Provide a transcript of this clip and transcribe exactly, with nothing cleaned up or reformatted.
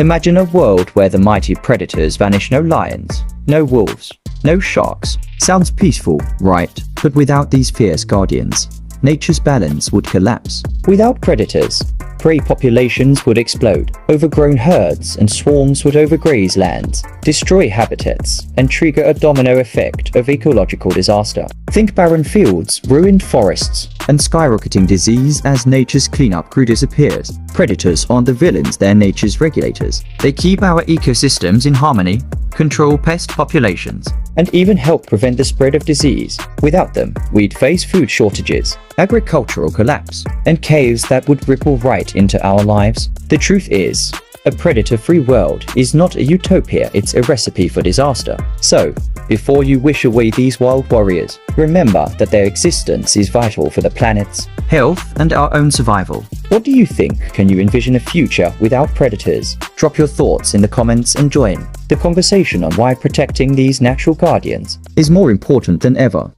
Imagine a world where the mighty predators vanish. No lions, no wolves, no sharks. Sounds peaceful, right? But without these fierce guardians, nature's balance would collapse. Without predators, prey populations would explode. Overgrown herds and swarms would overgraze lands, destroy habitats, and trigger a domino effect of ecological disaster. Think barren fields, ruined forests, and skyrocketing disease as nature's cleanup crew disappears. Predators aren't the villains, they're nature's regulators. They keep our ecosystems in harmony, control pest populations, and even help prevent the spread of disease. Without them, we'd face food shortages, agricultural collapse, and caves that would ripple right into our lives. The truth is, a predator-free world is not a utopia, it's a recipe for disaster. So, before you wish away these wild warriors, remember that their existence is vital for the planet's health and our own survival. What do you think? Can you envision a future without predators? Drop your thoughts in the comments and join the conversation on why protecting these natural guardians is more important than ever.